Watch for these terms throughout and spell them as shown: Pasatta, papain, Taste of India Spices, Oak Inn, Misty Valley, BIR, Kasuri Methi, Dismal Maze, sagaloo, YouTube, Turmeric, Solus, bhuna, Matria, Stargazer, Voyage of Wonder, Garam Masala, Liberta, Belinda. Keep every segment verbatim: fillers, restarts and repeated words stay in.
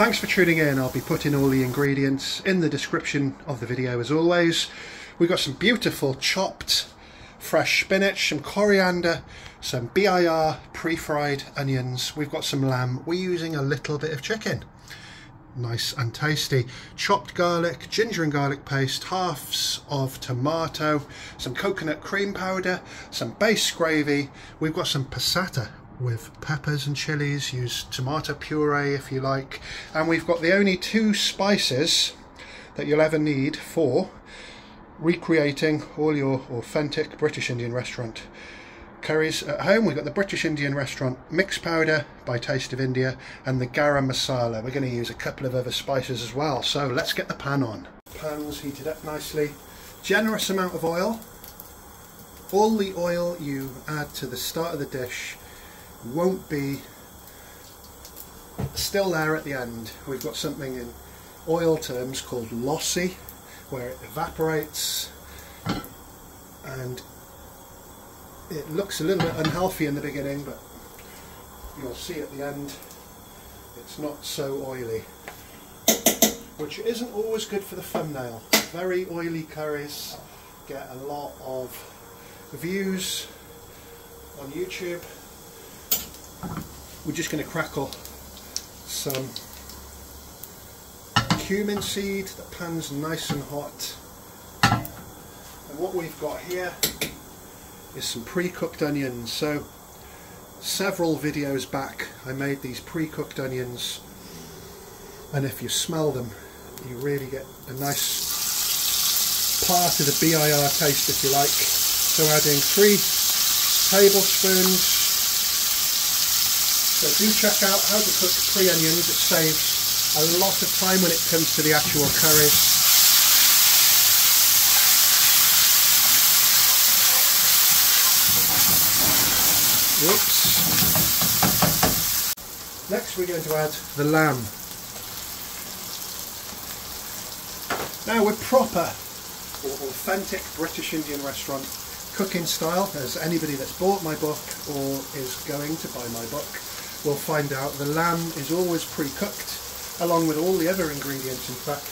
Thanks for tuning in. I'll be putting all the ingredients in the description of the video as always. We've got some beautiful chopped fresh spinach, some coriander, some B I R pre-fried onions. We've got some lamb. We're using a little bit of chicken. Nice and tasty. Chopped garlic, ginger and garlic paste, halves of tomato, some coconut cream powder, some base gravy. We've got some passata with peppers and chilies. Use tomato puree if you like. And we've got the only two spices that you'll ever need for recreating all your authentic British Indian restaurant curries at home. We've got the British Indian restaurant mix powder by Taste of India and the Garam Masala. We're going to use a couple of other spices as well, so let's get the pan on. Pan's heated up nicely. Generous amount of oil. All the oil you add to the start of the dish won't be still there at the end. We've got something in oil terms called lossy, where it evaporates, and it looks a little bit unhealthy in the beginning, but you'll see at the end it's not so oily, which isn't always good for the thumbnail. Very oily curries get a lot of views on YouTube. We're just going to crackle some cumin seed. The pan's nice and hot, and what we've got here is some pre-cooked onions. So several videos back I made these pre-cooked onions, and if you smell them you really get a nice part of the B I R taste, if you like. So adding three tablespoons. So do check out how to cook pre-onions. It saves a lot of time when it comes to the actual curry. Whoops. Next we're going to add the lamb. Now we're proper or authentic British Indian restaurant cooking style, as anybody that's bought my book or is going to buy my book we'll find out. The lamb is always pre-cooked, along with all the other ingredients, in fact,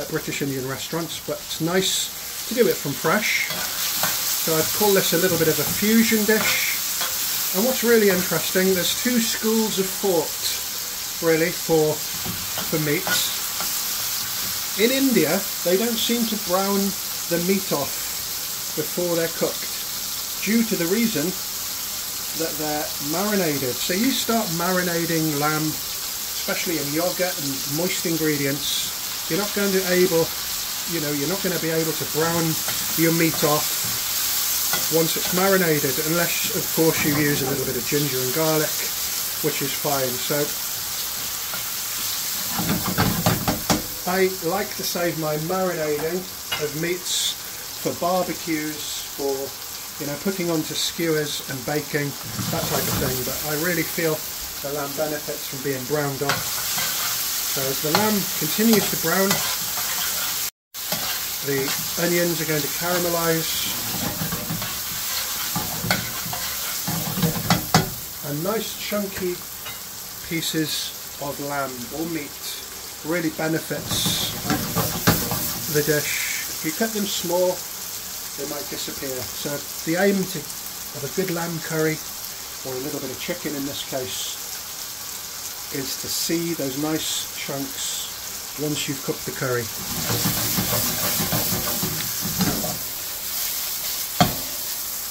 at British Indian restaurants, but it's nice to do it from fresh. So I'd call this a little bit of a fusion dish. And what's really interesting, there's two schools of thought, really, for, for meats. In India, they don't seem to brown the meat off before they're cooked, due to the reason that they're marinated. So you start marinating lamb, especially in yogurt and moist ingredients, you're not going to able you know you're not going to be able to brown your meat off once it's marinated, unless of course you use a little bit of ginger and garlic, which is fine. So I like to save my marinating of meats for barbecues, for you know, putting onto skewers and baking, that type of thing. But I really feel the lamb benefits from being browned off. So as the lamb continues to brown, the onions are going to caramelise. And nice chunky pieces of lamb or meat really benefits the dish. If you cut them small, they might disappear. So the aim to, of a good lamb curry, or a little bit of chicken in this case, is to see those nice chunks once you've cooked the curry.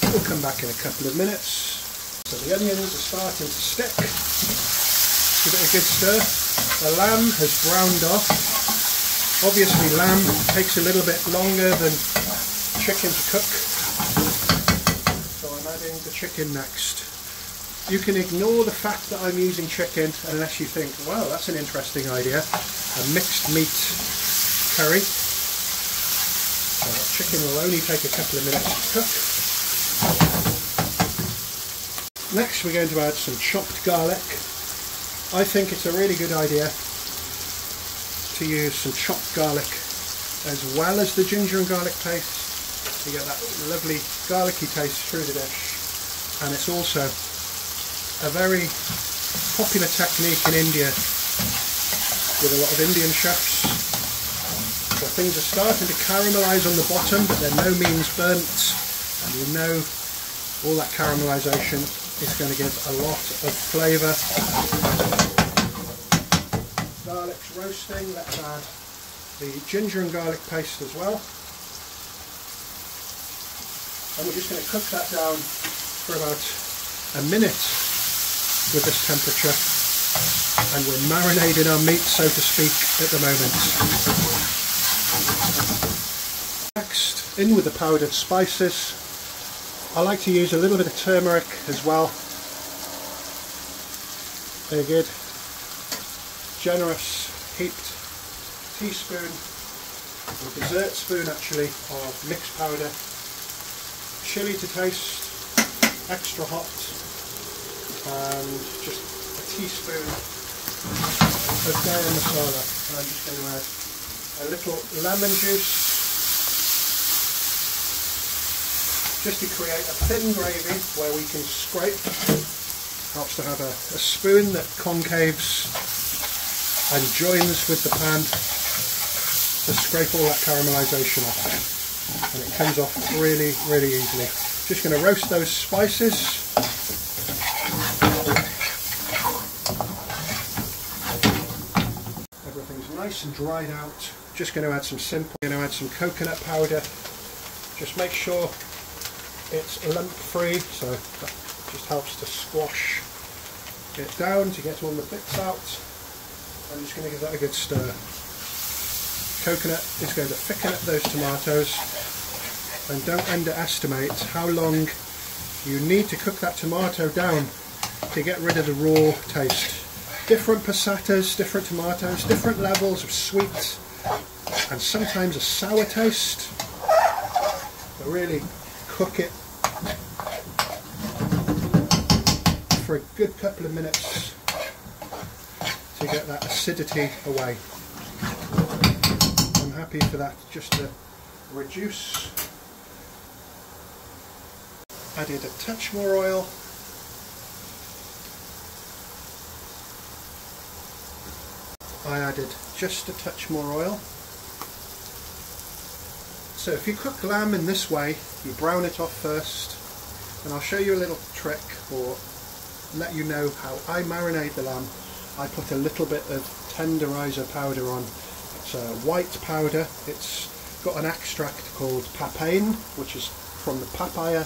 We'll come back in a couple of minutes. So the onions are starting to stick. Give it a good stir. The lamb has browned off. Obviously lamb takes a little bit longer than chicken to cook, so I'm adding the chicken next. You can ignore the fact that I'm using chicken unless you think, wow, that's an interesting idea, a mixed meat curry. So that chicken will only take a couple of minutes to cook. Next we're going to add some chopped garlic. I think it's a really good idea to use some chopped garlic as well as the ginger and garlic paste. You get that lovely garlicky taste through the dish, and it's also a very popular technique in India with a lot of Indian chefs. So things are starting to caramelise on the bottom, but they're no means burnt, and we know all that caramelisation is going to give a lot of flavour. Garlic's roasting, let's add the ginger and garlic paste as well. And we're just going to cook that down for about a minute with this temperature, and we're marinating our meat, so to speak, at the moment. Next, in with the powdered spices. I like to use a little bit of turmeric as well. Very good. Generous heaped teaspoon, or dessert spoon actually, of mixed powder. Chili to taste, extra hot, and just a teaspoon of garam masala. And I'm just going to add a little lemon juice, just to create a thin gravy where we can scrape. Helps to have a, a spoon that concaves and joins with the pan to scrape all that caramelisation off. And it comes off really, really easily. Just going to roast those spices. Everything's nice and dried out. Just going to add some simple, going to add some coconut powder. Just make sure it's lump free, so that just helps to squash it down to get all the bits out. I'm just going to give that a good stir. Coconut is going to thicken up those tomatoes. And don't underestimate how long you need to cook that tomato down to get rid of the raw taste. Different pasattas, different tomatoes, different levels of sweet, and sometimes a sour taste. But really cook it for a good couple of minutes to get that acidity away. I'm happy for that just to reduce. Added a touch more oil, I added just a touch more oil. So if you cook lamb in this way, you brown it off first, and I'll show you a little trick, or let you know how I marinate the lamb. I put a little bit of tenderizer powder on. It's a white powder, it's got an extract called papain, which is from the papaya,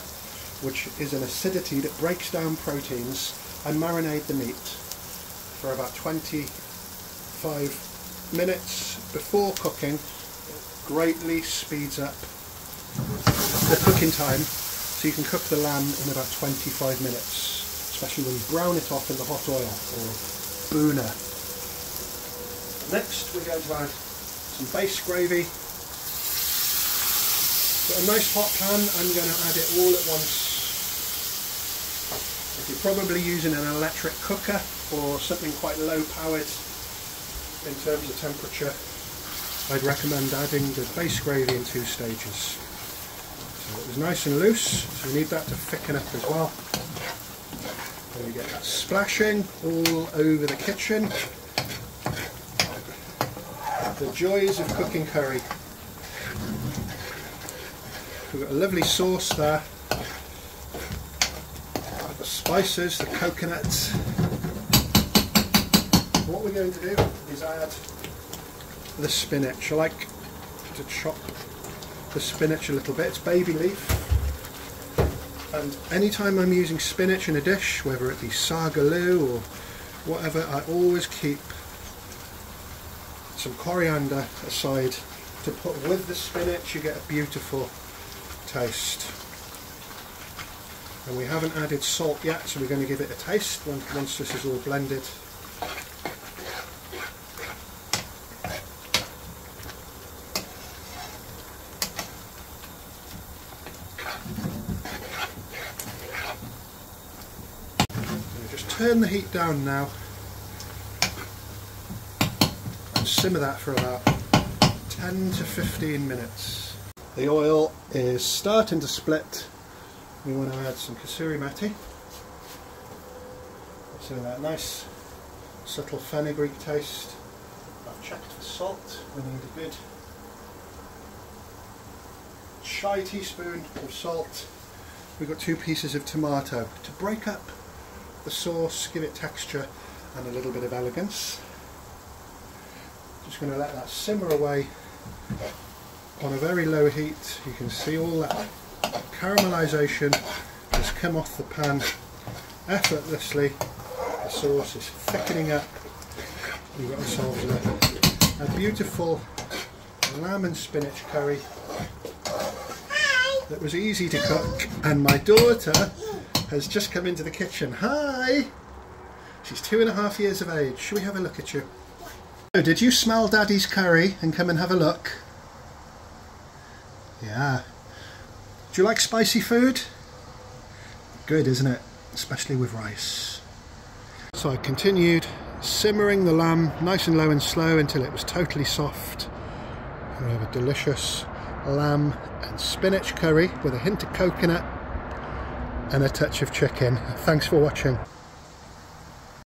which is an acidity that breaks down proteins. I marinate the meat for about twenty-five minutes before cooking. It greatly speeds up the cooking time, so you can cook the lamb in about twenty-five minutes, especially when you brown it off in the hot oil, or bhuna. Next we're going to add some base gravy. So a nice hot pan, I'm going to add it all at once. If you're probably using an electric cooker or something quite low powered in terms of temperature, I'd recommend adding the base gravy in two stages. So it was nice and loose, so we need that to thicken up as well. There we get that splashing all over the kitchen. The joys of cooking curry. We've got a lovely sauce there. The spices, the coconuts. What we're going to do is add the spinach. I like to chop the spinach a little bit. It's baby leaf. And anytime I'm using spinach in a dish, whether it be sagaloo or whatever, I always keep some coriander aside to put with the spinach. You get a beautiful taste. And we haven't added salt yet, so we're going to give it a taste once this is all blended. Just turn the heat down now and simmer that for about ten to fifteen minutes. The oil is starting to split. We want to add some Kasuri Methi. So that nice subtle fenugreek taste. I checked for salt. We need a good chai teaspoon of salt. We've got two pieces of tomato to break up the sauce, give it texture and a little bit of elegance. Just going to let that simmer away on a very low heat. You can see all that caramelisation has come off the pan effortlessly. The sauce is thickening up. We've got ourselves a, a beautiful lamb and spinach curry that was easy to cook, and my daughter has just come into the kitchen. Hi! She's two and a half years of age. Shall we have a look at you? So, did you smell Daddy's curry and come and have a look? Yeah. Do you like spicy food? Good, isn't it? Especially with rice. So I continued simmering the lamb nice and low and slow until it was totally soft. We have a delicious lamb and spinach curry with a hint of coconut and a touch of chicken. Thanks for watching.